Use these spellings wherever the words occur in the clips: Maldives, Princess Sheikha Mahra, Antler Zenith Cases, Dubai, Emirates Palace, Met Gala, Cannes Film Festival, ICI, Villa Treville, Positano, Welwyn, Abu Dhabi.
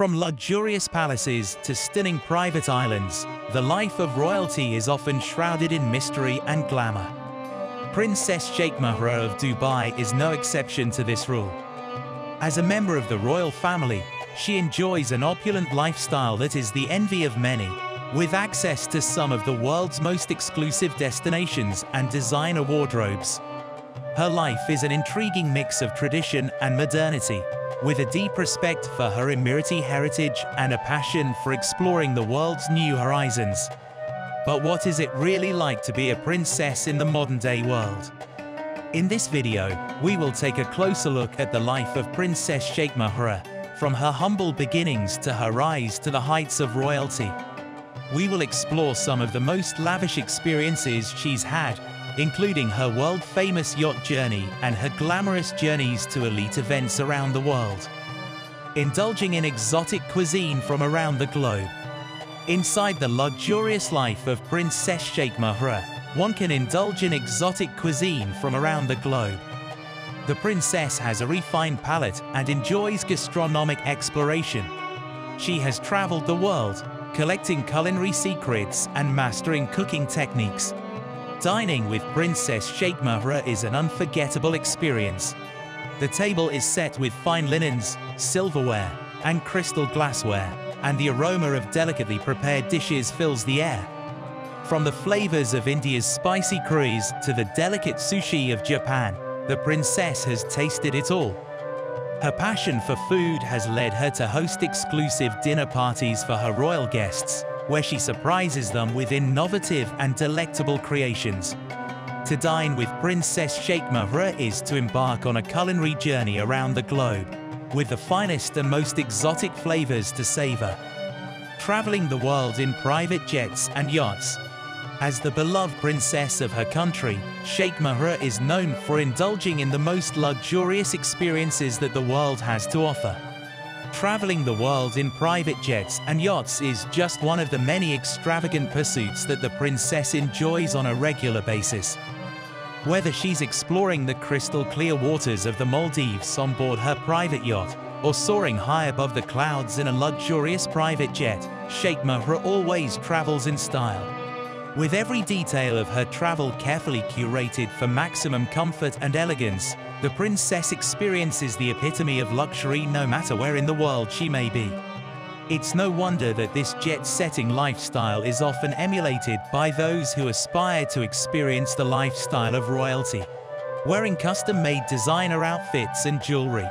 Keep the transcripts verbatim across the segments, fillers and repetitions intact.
From luxurious palaces to stunning private islands, the life of royalty is often shrouded in mystery and glamour. Princess Sheikha Mahra of Dubai is no exception to this rule. As a member of the royal family, she enjoys an opulent lifestyle that is the envy of many, with access to some of the world's most exclusive destinations and designer wardrobes. Her life is an intriguing mix of tradition and modernity, with a deep respect for her Emirati heritage and a passion for exploring the world's new horizons. But what is it really like to be a princess in the modern-day world? In this video, we will take a closer look at the life of Princess Sheikha Mahra, from her humble beginnings to her rise to the heights of royalty. We will explore some of the most lavish experiences she's had, including her world-famous yacht journey and her glamorous journeys to elite events around the world, indulging in exotic cuisine from around the globe. Inside the luxurious life of Princess Sheikha Mahra, one can indulge in exotic cuisine from around the globe. The princess has a refined palate and enjoys gastronomic exploration. She has traveled the world, collecting culinary secrets and mastering cooking techniques. Dining with Princess Sheikha Mahra is an unforgettable experience. The table is set with fine linens, silverware, and crystal glassware, and the aroma of delicately prepared dishes fills the air. From the flavors of India's spicy curries to the delicate sushi of Japan, the princess has tasted it all. Her passion for food has led her to host exclusive dinner parties for her royal guests, where she surprises them with innovative and delectable creations. To dine with Princess Sheikha Mahra is to embark on a culinary journey around the globe, with the finest and most exotic flavors to savor. Traveling the world in private jets and yachts. As the beloved princess of her country, Sheikha Mahra is known for indulging in the most luxurious experiences that the world has to offer. Traveling the world in private jets and yachts is just one of the many extravagant pursuits that the princess enjoys on a regular basis. Whether she's exploring the crystal clear waters of the Maldives on board her private yacht, or soaring high above the clouds in a luxurious private jet, Sheikha Mahra always travels in style, with every detail of her travel carefully curated for maximum comfort and elegance. The princess experiences the epitome of luxury no matter where in the world she may be. It's no wonder that this jet-setting lifestyle is often emulated by those who aspire to experience the lifestyle of royalty, wearing custom-made designer outfits and jewelry.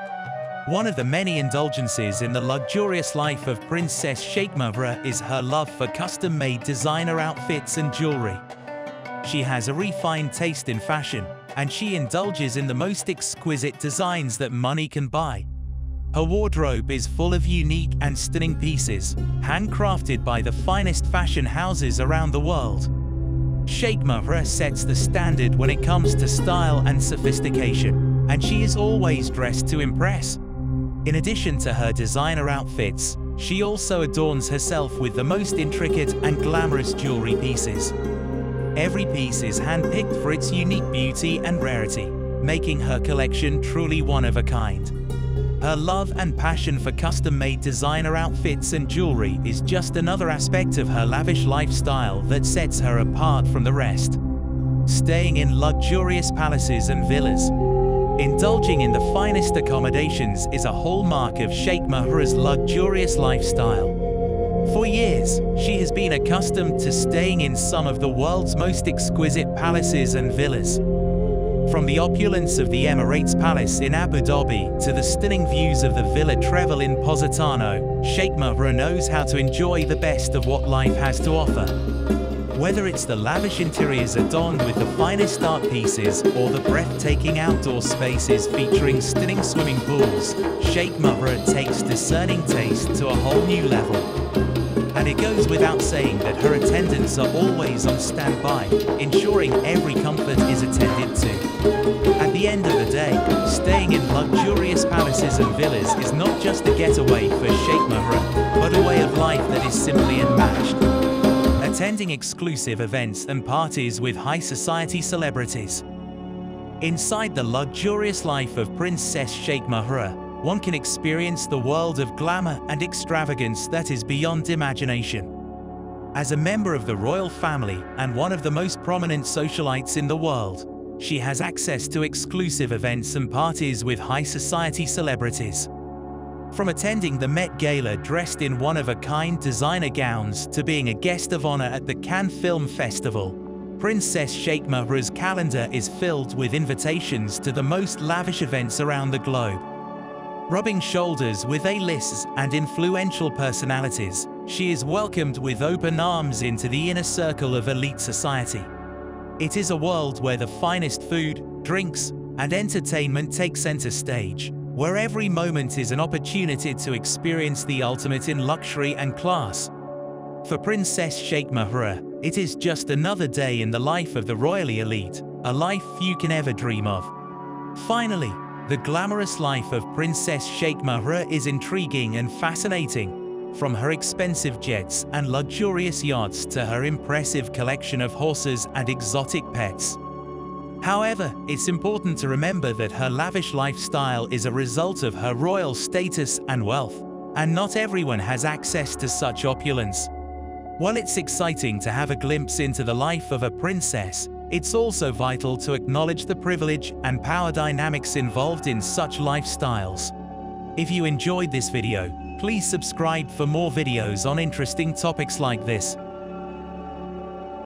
One of the many indulgences in the luxurious life of Princess Sheikha Mahra is her love for custom-made designer outfits and jewelry. She has a refined taste in fashion, and she indulges in the most exquisite designs that money can buy. Her wardrobe is full of unique and stunning pieces, handcrafted by the finest fashion houses around the world. Sheikha Mahra sets the standard when it comes to style and sophistication, and she is always dressed to impress. In addition to her designer outfits, she also adorns herself with the most intricate and glamorous jewelry pieces. Every piece is handpicked for its unique beauty and rarity, making her collection truly one of a kind. Her love and passion for custom-made designer outfits and jewelry is just another aspect of her lavish lifestyle that sets her apart from the rest. Staying in luxurious palaces and villas, indulging in the finest accommodations is a hallmark of Sheikha Mahra's luxurious lifestyle. For years, she has been accustomed to staying in some of the world's most exquisite palaces and villas. From the opulence of the Emirates Palace in Abu Dhabi to the stunning views of the Villa Treville in Positano, Sheikha Mahra knows how to enjoy the best of what life has to offer. Whether it's the lavish interiors adorned with the finest art pieces or the breathtaking outdoor spaces featuring stunning swimming pools, Sheikha Mahra takes discerning taste to a whole new level. And it goes without saying that her attendants are always on standby, ensuring every comfort is attended to. At the end of the day, staying in luxurious palaces and villas is not just a getaway for Sheikha Mahra, but a way of life that is simply unmatched. Attending exclusive events and parties with high society celebrities. Inside the luxurious life of Princess Sheikha Mahra, one can experience the world of glamour and extravagance that is beyond imagination. As a member of the royal family and one of the most prominent socialites in the world, she has access to exclusive events and parties with high society celebrities. From attending the Met Gala dressed in one-of-a-kind designer gowns to being a guest of honor at the Cannes Film Festival, Princess Sheikha Mahra's calendar is filled with invitations to the most lavish events around the globe. Rubbing shoulders with A-lists and influential personalities, she is welcomed with open arms into the inner circle of elite society. It is a world where the finest food, drinks, and entertainment take center stage, where every moment is an opportunity to experience the ultimate in luxury and class. For Princess Sheikha Mahra, it is just another day in the life of the royal elite, a life few can ever dream of. Finally, the glamorous life of Princess Sheikha Mahra is intriguing and fascinating. From her expensive jets and luxurious yachts to her impressive collection of horses and exotic pets. However, it's important to remember that her lavish lifestyle is a result of her royal status and wealth, and not everyone has access to such opulence. While it's exciting to have a glimpse into the life of a princess, it's also vital to acknowledge the privilege and power dynamics involved in such lifestyles. If you enjoyed this video, please subscribe for more videos on interesting topics like this.